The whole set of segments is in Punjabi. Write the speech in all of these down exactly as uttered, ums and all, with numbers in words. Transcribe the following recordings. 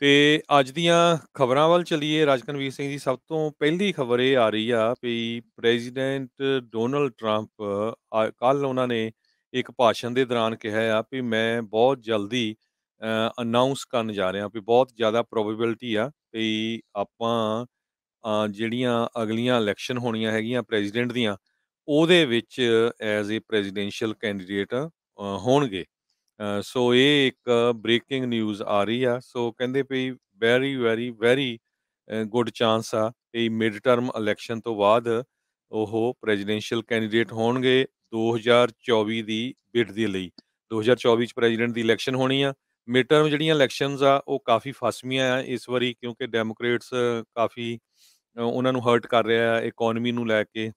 ਤੇ ਅੱਜ ਦੀਆਂ ਖਬਰਾਂ ਵੱਲ ਚਲੀਏ। ਰਾਜਕਨਵੀਰ ਸਿੰਘ ਜੀ, ਸਭ ਤੋਂ ਪਹਿਲੀ ਖਬਰ ਇਹ ਆ ਰਹੀ ਆ ਵੀ ਪ੍ਰੈਜ਼ੀਡੈਂਟ ਡੋਨਲਡ ਟਰੰਪ ਕੱਲ ਉਹਨਾਂ ਨੇ ਇੱਕ ਭਾਸ਼ਣ ਦੇ ਦੌਰਾਨ ਕਿਹਾ ਆ ਵੀ ਮੈਂ ਬਹੁਤ ਜਲਦੀ ਅਨਾਉਂਸ ਕਰਨ ਜਾ ਰਿਹਾ ਵੀ ਬਹੁਤ ਜ਼ਿਆਦਾ ਪ੍ਰੋਬੇਬਿਲਿਟੀ ਆ ਵੀ ਆਪਾਂ ਅਹ, ਜਿਹੜੀਆਂ ਅਗਲੀਆਂ ਇਲੈਕਸ਼ਨ ਹੋਣੀਆਂ ਹੈਗੀਆਂ ਪ੍ਰੈਜ਼ੀਡੈਂਟ ਦੀਆਂ ਉਹਦੇ ਵਿੱਚ ਐਜ਼ ਅ ਪ੍ਰੈਜ਼ੀਡੈਂਸ਼ੀਅਲ ਕੈਂਡੀਡੇਟ ਹੋਣਗੇ। ਅਹ ਸੋ ਇਹ ਇੱਕ ਬ੍ਰੇਕਿੰਗ ਨਿਊਜ਼ ਆ ਰਹੀ ਆ। ਸੋ ਕਹਿੰਦੇ ਵੀ very very very good chance ਆ ਵੀ ਮਿਡ ਟਰਮ ਇਲੈਕਸ਼ਨ ਤੋਂ ਬਾਅਦ ਉਹ ਪ੍ਰੈਜ਼ੀਡੈਂਸ਼ੀਅਲ ਕੈਂਡੀਡੇਟ ਹੋਣਗੇ ਦੋ ਹਜ਼ਾਰ ਚੌਵੀ ਦੀ ਬਿਡ ਦੇ ਲਈ। ਦੋ ਹਜ਼ਾਰ ਚੌਵੀ ਚ ਪ੍ਰੈਜ਼ੀਡੈਂਟ ਦੀ ਇਲੈਕਸ਼ਨ ਹੋਣੀ ਆ। ਮਿਡ ਟਰਮ ਜਿਹੜੀਆਂ ਇਲੈਕਸ਼ਨਸ ਆ ਉਹ ਕਾਫੀ ਫਸਮੀਆਂ ਆ ਇਸ ਵਾਰੀ, ਕਿਉਂਕਿ ਡੈਮੋਕ੍ਰੇਟਸ ਕਾਫੀ ਅਹ, ਉਹਨਾਂ ਨੂੰ ਹਰਟ ਕਰ ਰਿਹਾ ਆ ਇਕਨੋਮੀ ਨੂੰ ਲੈ ਕੇ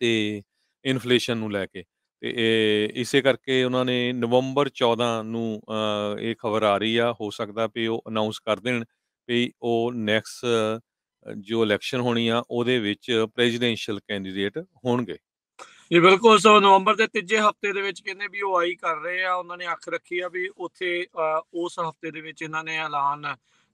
ਤੇ ਇਨਫਲੇਸ਼ਨ ਨੂੰ ਲੈ ਕੇ। ਤੇ ਇਹ ਇਸੇ ਕਰਕੇ ਉਹਨਾਂ ਨੇ ਨਵੰਬਰ ਚੌਦਾਂ ਨੂੰ ਅਹ, ਇਹ ਖਬਰ ਆ ਰਹੀ ਆ, ਹੋ ਸਕਦਾ ਵੀ ਉਹ ਅਨਾਉਂਸ ਕਰ ਦੇਣ ਵੀ ਉਹ ਨੈਕਸਟ ਜੋ ਇਲੈਕਸ਼ਨ ਹੋਣੀ ਆ ਉਹਦੇ ਵਿੱਚ ਪ੍ਰੈਜ਼ੀਡੈਂਸ਼ੀਅਲ ਕੈਂਡੀਡੇਟ ਹੋਣਗੇ। ਜੀ ਬਿਲਕੁਲ। ਸੋ ਨਵੰਬਰ ਦੇ ਤੀਜੇ ਹਫਤੇ ਦੇ ਵਿੱਚ ਕਹਿੰਦੇ ਵੀ ਉਹ ਆਈ ਕਰ ਰਹੇ ਆ, ਉਹਨਾਂ ਨੇ ਅੱਖ ਰੱਖੀ ਆ ਵੀ ਉੱਥੇ ਅਹ, ਉਸ ਹਫਤੇ ਦੇ ਵਿੱਚ ਇਹਨਾਂ ਨੇ ਐਲਾਨ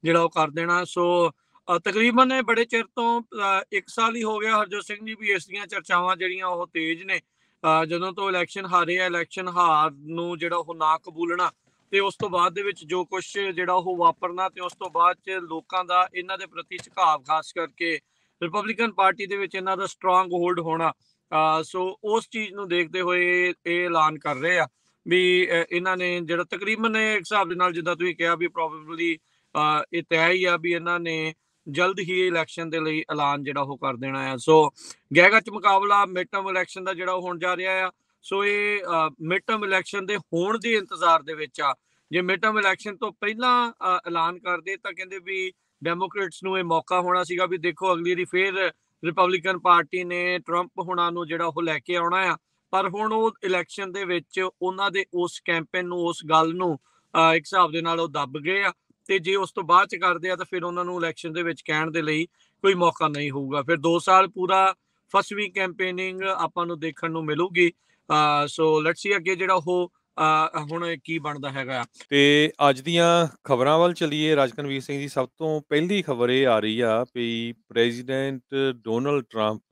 ਜਿਹੜਾ ਉਹ ਕਰ ਦੇਣਾ। ਸੋ ਅ, ਤਕਰੀਬਨ ਇਹ ਬੜੇ ਚਿਰ ਤੋਂ ਅ, ਇੱਕ ਸਾਲ ਹੀ ਹੋ ਗਿਆ ਹਰਜੋਤ ਸਿੰਘ ਜੀ ਵੀ ਇਸ ਦੀਆਂ ਚਰਚਾਵਾਂ ਜਿਹੜੀਆਂ ਉਹ ਤੇਜ਼ ਨੇ। ਅ, ਜਦੋਂ ਤੋਂ ਇਲੈਕਸ਼ਨ ਹਾਰੇ ਆ, ਇਲੈਕਸ਼ਨ ਹਾਰ ਨੂੰ ਜਿਹੜਾ ਉਹ ਨਾ ਕਬੂਲਣਾ ਤੇ ਉਸ ਤੋਂ ਬਾਅਦ ਦੇ ਵਿੱਚ ਜੋ ਕੁਝ ਜਿਹੜਾ ਉਹ ਵਾਪਰਨਾ ਤੇ ਉਸ ਤੋਂ ਬਾਅਦ ਚ ਲੋਕਾਂ ਦਾ ਇਹਨਾਂ ਦੇ ਪ੍ਰਤੀ ਝੁਕਾਅ, ਖਾਸ ਕਰਕੇ ਰਿਪਬਲਿਕਨ ਪਾਰਟੀ ਦੇ ਵਿੱਚ ਇਹਨਾਂ ਦਾ ਸਟਰੋਂਗ ਹੋਲਡ ਹੋਣਾ। ਅ, ਸੋ ਉਸ ਚੀਜ਼ ਨੂੰ ਦੇਖਦੇ ਹੋਏ ਇਹ ਐਲਾਨ ਕਰ ਰਹੇ ਆ ਵੀ ਅ, ਇਹਨਾਂ ਨੇ ਜਿਹੜਾ ਤਕਰੀਬਨ ਇਹ ਇੱਕ ਹਿਸਾਬ ਦੇ ਨਾਲ ਜਿੱਦਾਂ ਤੁਸੀਂ ਕਿਹਾ ਵੀ ਪ੍ਰੋਬੇਬਲੀ ਇਹ ਤੈਅ ਹੀ ਆ ਵੀ ਇਹਨਾਂ ਨੇ ਜਲਦ ਹੀ ਇਲੈਕਸ਼ਨ ਦੇ ਲਈ ਐਲਾਨ ਜਿਹੜਾ ਉਹ ਕਰ ਦੇਣਾ ਆ। ਸੋ ਗਹਿਗਾ ਚ ਮੁਕਾਬਲਾ ਮਿਡਟਰਮ ਇਲੈਕਸ਼ਨ ਦਾ ਜਿਹੜਾ ਉਹ ਹੋਣ ਜਾ ਰਿਹਾ ਆ। ਸੋ ਇਹ ਮਿਡਟਰਮ ਇਲੈਕਸ਼ਨ ਦੇ ਹੋਣ ਦੇ ਇੰਤਜ਼ਾਰ ਦੇ ਵਿੱਚ ਆ। ਜੇ ਮਿਡਟਰਮ ਇਲੈਕਸ਼ਨ ਤੋਂ ਪਹਿਲਾਂ ਅ, ਐਲਾਨ ਕਰਦੇ ਤਾਂ ਕਹਿੰਦੇ ਵੀ ਡੈਮੋਕ੍ਰੇਟਸ ਨੂੰ ਇਹ ਮੌਕਾ ਹੋਣਾ ਸੀਗਾ ਵੀ ਦੇਖੋ ਅਗਲੀ ਵਾਰੀ ਫੇਰ ਰਿਪਬਲਿਕਨ ਪਾਰਟੀ ਨੇ ਟਰੰਪ ਹੋਣਾ ਨੂੰ ਜਿਹੜਾ ਉਹ ਲੈ ਕੇ ਆਉਣਾ ਆ। ਪਰ ਹੁਣ ਉਹ ਇਲੈਕਸ਼ਨ ਦੇ ਵਿੱਚ ਉਹਨਾਂ ਦੇ ਉਸ ਕੈਂਪੇਨ ਨੂੰ, ਉਸ ਗੱਲ ਨੂੰ ਅ, ਇੱਕ ਹਿਸਾਬ ਦੇ ਨਾਲ ਉਹ ਦੱਬ ਗਏ ਆ ਤੇ ਜੇ ਉਸ ਤੋਂ ਬਾਅਦ ਚ ਕਰਦੇ ਆ ਤਾਂ ਫਿਰ ਉਹਨਾਂ ਨੂੰ ਇਲੈਕਸ਼ਨ ਦੇ ਵਿੱਚ ਕਹਿਣ ਦੇ ਲਈ ਕੋਈ ਮੌਕਾ ਨਹੀਂ ਹੋਊਗਾ। ਫਿਰ ਦੋ ਸਾਲ ਪੂਰਾ ਫਸਵੀਂ ਕੈਂਪੇਨਿੰਗ ਆਪਾਂ ਨੂੰ ਦੇਖਣ ਨੂੰ ਮਿਲੂਗੀ। ਸੋ ਲੈਟਸ ਸੀ ਅੱਗੇ ਜਿਹੜਾ ਉਹ ਅਹ, ਹੁਣ ਕੀ ਬਣਦਾ ਹੈਗਾ ਆ। ਤੇ ਅੱਜ ਦੀਆਂ ਖਬਰਾਂ ਵੱਲ ਚਲੀਏ। ਰਾਜਕਨਵੀਰ ਸਿੰਘ ਜੀ, ਸਭ ਤੋਂ ਪਹਿਲੀ ਖਬਰ ਇਹ ਆ ਰਹੀ ਆ ਵੀ ਪ੍ਰੈਜ਼ੀਡੈਂਟ ਡੋਨਲਡ ਟਰੰਪ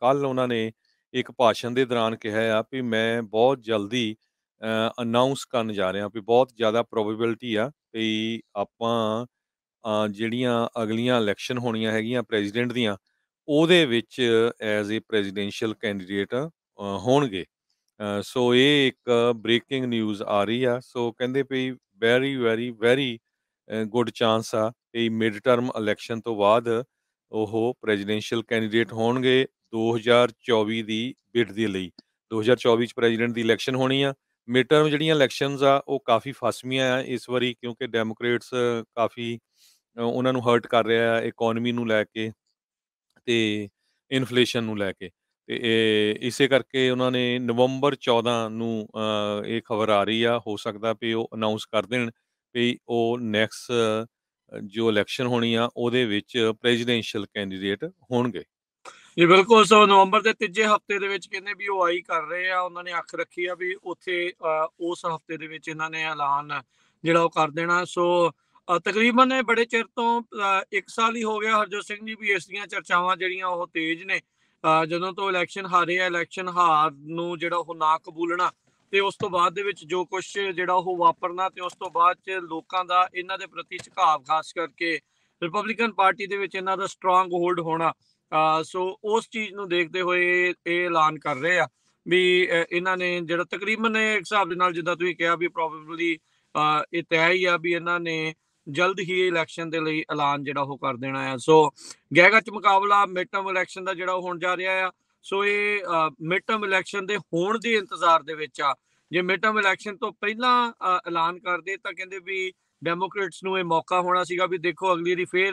ਕੱਲ ਉਹਨਾਂ ਨੇ ਇੱਕ ਭਾਸ਼ਣ ਦੇ ਦੌਰਾਨ ਕਿਹਾ ਆ ਵੀ ਮੈਂ ਬਹੁਤ ਜਲਦੀ ਅਨਾਉਂਸ ਕਰਨ ਜਾ ਰਿਹਾ ਵੀ ਬਹੁਤ ਜ਼ਿਆਦਾ ਪ੍ਰੋਬੇਬਿਲਿਟੀ ਆ ਵੀ ਆਪਾਂ ਅਹ, ਜਿਹੜੀਆਂ ਅਗਲੀਆਂ ਇਲੈਕਸ਼ਨ ਹੋਣੀਆਂ ਹੈਗੀਆਂ ਪ੍ਰੈਜ਼ੀਡੈਂਟ ਦੀਆਂ ਉਹਦੇ ਵਿੱਚ ਐਜ਼ ਅ ਪ੍ਰੈਜ਼ੀਡੈਂਸ਼ੀਅਲ ਕੈਂਡੀਡੇਟ ਹੋਣਗੇ। ਅਹ, ਸੋ ਇਹ ਇੱਕ ਬ੍ਰੇਕਿੰਗ ਨਿਊਜ਼ ਆ ਰਹੀ ਆ। ਸੋ ਕਹਿੰਦੇ ਵੀ very very very good chance ਆ ਵੀ ਮਿਡ ਟਰਮ ਇਲੈਕਸ਼ਨ ਤੋਂ ਬਾਅਦ ਉਹ ਪ੍ਰੈਜ਼ੀਡੈਂਸ਼ੀਅਲ ਕੈਂਡੀਡੇਟ ਹੋਣਗੇ ਦੋ ਹਜ਼ਾਰ ਚੌਵੀ ਦੀ ਬਿਡ ਦੇ ਲਈ। ਦੋ ਹਜ਼ਾਰ ਚੌਵੀ ਚ ਪ੍ਰੈਜ਼ੀਡੈਂਟ ਦੀ ਇਲੈਕਸ਼ਨ ਹੋਣੀ ਆ। ਮਿਡ ਟਰਮ ਜਿਹੜੀਆਂ ਇਲੈਕਸ਼ਨਸ ਆ ਉਹ ਕਾਫੀ ਫਸਮੀਆਂ ਆ ਇਸ ਵਾਰੀ, ਕਿਉਂਕਿ ਡੈਮੋਕ੍ਰੇਟਸ ਕਾਫੀ ਅ, ਉਹਨਾਂ ਨੂੰ ਹਰਟ ਕਰ ਰਿਹਾ ਆ ਇਕਨੋਮੀ ਨੂੰ ਲੈ ਕੇ ਤੇ ਇਨਫਲੇਸ਼ਨ ਨੂੰ ਲੈ ਕੇ। ਤੇ ਇਹ ਇਸੇ ਕਰਕੇ ਉਹਨਾਂ ਨੇ ਨਵੰਬਰ ਚੌਦਾਂ ਨੂੰ ਅਹ, ਇਹ ਖਬਰ ਆ ਰਹੀ ਆ, ਹੋ ਸਕਦਾ ਵੀ ਉਹ ਅਨਾਉਂਸ ਕਰ ਦੇਣ ਵੀ ਉਹ ਨੈਕਸਟ ਜੋ ਇਲੈਕਸ਼ਨ ਹੋਣੀ ਆ ਉਹਦੇ ਵਿੱਚ ਪ੍ਰੈਜ਼ੀਡੈਂਸ਼ੀਅਲ ਕੈਂਡੀਡੇਟ ਹੋਣਗੇ। ਜੀ ਬਿਲਕੁਲ। ਸੋ ਨਵੰਬਰ ਦੇ ਤੀਜੇ ਹਫਤੇ ਦੇ ਵਿੱਚ ਕਹਿੰਦੇ ਵੀ ਉਹ ਆਈ ਕਰ ਰਹੇ ਆ, ਉਹਨਾਂ ਨੇ ਅੱਖ ਰੱਖੀ ਆ ਵੀ ਉੱਥੇ ਅ, ਉਸ ਹਫਤੇ ਦੇ ਵਿੱਚ ਇਹਨਾਂ ਨੇ ਐਲਾਨ ਜਿਹੜਾ ਉਹ ਕਰ ਦੇਣਾ। ਸੋ ਅ, ਤਕਰੀਬਨ ਇਹ ਬੜੇ ਚਿਰ ਤੋਂ ਅ, ਇੱਕ ਸਾਲ ਹੀ ਹੋ ਗਿਆ ਹਰਜੋਤ ਸਿੰਘ ਜੀ ਵੀ ਇਸ ਦੀਆਂ ਚਰਚਾਵਾਂ ਜਿਹੜੀਆਂ ਉਹ ਤੇਜ਼ ਨੇ। ਅ, ਜਦੋਂ ਤੋਂ ਇਲੈਕਸ਼ਨ ਹਾਰੇ ਆ, ਇਲੈਕਸ਼ਨ ਹਾਰ ਨੂੰ ਜਿਹੜਾ ਉਹ ਨਾ ਕਬੂਲਣਾ ਤੇ ਉਸ ਤੋਂ ਬਾਅਦ ਦੇ ਵਿੱਚ ਜੋ ਕੁਝ ਜਿਹੜਾ ਉਹ ਵਾਪਰਨਾ ਤੇ ਉਸ ਤੋਂ ਬਾਅਦ ਚ ਲੋਕਾਂ ਦਾ ਇਹਨਾਂ ਦੇ ਪ੍ਰਤੀ ਝੁਕਾਅ, ਖਾਸ ਕਰਕੇ ਰਿਪਬਲਿਕਨ ਪਾਰਟੀ ਦੇ ਵਿੱਚ ਇਹਨਾਂ ਦਾ ਸਟਰੋਂਗ ਹੋਲਡ ਹੋਣਾ। ਅਹ ਸੋ ਉਸ ਚੀਜ਼ ਨੂੰ ਦੇਖਦੇ ਹੋਏ ਇਹ ਐਲਾਨ ਕਰ ਰਹੇ ਆ ਵੀ ਅਹ, ਇਹਨਾਂ ਨੇ ਜਿਹੜਾ ਤਕਰੀਬਨ ਇਹ ਇੱਕ ਹਿਸਾਬ ਦੇ ਨਾਲ ਜਿੱਦਾਂ ਤੁਸੀਂ ਕਿਹਾ ਵੀ ਪ੍ਰੋਬੇਬਲੀ ਇਹ ਤੈਅ ਹੀ ਆ ਵੀ ਇਹਨਾਂ ਨੇ ਜਲਦ ਹੀ ਇਲੈਕਸ਼ਨ ਦੇ ਲਈ ਐਲਾਨ ਜਿਹੜਾ ਉਹ ਕਰ ਦੇਣਾ ਆ। ਸੋ ਗਹਿਗਾ ਚ ਮੁਕਾਬਲਾ ਮਿਡਟਰਮ ਇਲੈਕਸ਼ਨ ਦਾ ਜਿਹੜਾ ਉਹ ਹੋਣ ਜਾ ਰਿਹਾ ਆ। ਸੋ ਇਹ ਮਿਡਟਰਮ ਇਲੈਕਸ਼ਨ ਦੇ ਹੋਣ ਦੇ ਇੰਤਜ਼ਾਰ ਦੇ ਵਿੱਚ ਆ। ਜੇ ਮਿਡਟਰਮ ਇਲੈਕਸ਼ਨ ਤੋਂ ਪਹਿਲਾਂ ਅਹ, ਐਲਾਨ ਕਰਦੇ ਤਾਂ ਕਹਿੰਦੇ ਵੀ ਡੈਮੋਕ੍ਰੇਟਸ ਨੂੰ ਇਹ ਮੌਕਾ ਹੋਣਾ ਸੀਗਾ ਵੀ ਦੇਖੋ ਅਗਲੀ ਵਾਰੀ ਫੇਰ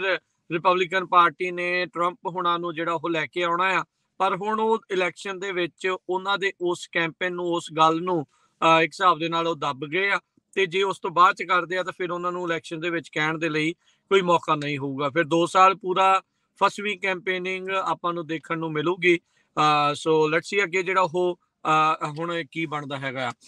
ਰਿਪਬਲਿਕਨ ਪਾਰਟੀ ਨੇ ਟਰੰਪ ਹੋਣਾ ਨੂੰ ਜਿਹੜਾ ਉਹ ਲੈ ਕੇ ਆਉਣਾ ਆ। ਪਰ ਹੁਣ ਉਹ ਇਲੈਕਸ਼ਨ ਦੇ ਵਿੱਚ ਉਹਨਾਂ ਦੇ ਉਸ ਕੈਂਪੇਨ ਨੂੰ, ਉਸ ਗੱਲ ਨੂੰ ਅਹ, ਇੱਕ ਹਿਸਾਬ ਦੇ ਨਾਲ ਉਹ ਦੱਬ ਗਏ ਆ ਤੇ ਜੇ ਉਸ ਤੋਂ ਬਾਅਦ ਚ ਕਰਦੇ ਆ ਤਾਂ ਫਿਰ ਉਹਨਾਂ ਨੂੰ ਇਲੈਕਸ਼ਨ ਦੇ ਵਿੱਚ ਕਹਿਣ ਦੇ ਲਈ ਕੋਈ ਮੌਕਾ ਨਹੀਂ ਹੋਊਗਾ। ਫਿਰ ਦੋ ਸਾਲ ਪੂਰਾ ਫਸਵੀਂ ਕੈਂਪੇਨਿੰਗ ਆਪਾਂ ਨੂੰ ਦੇਖਣ ਨੂੰ ਮਿਲੂਗੀ। ਸੋ ਲੈਟਸ ਸੀ ਅੱਗੇ ਜਿਹੜਾ ਉਹ ਅਹ, ਹੁਣ ਕੀ ਬਣਦਾ ਹੈਗਾ ਆ।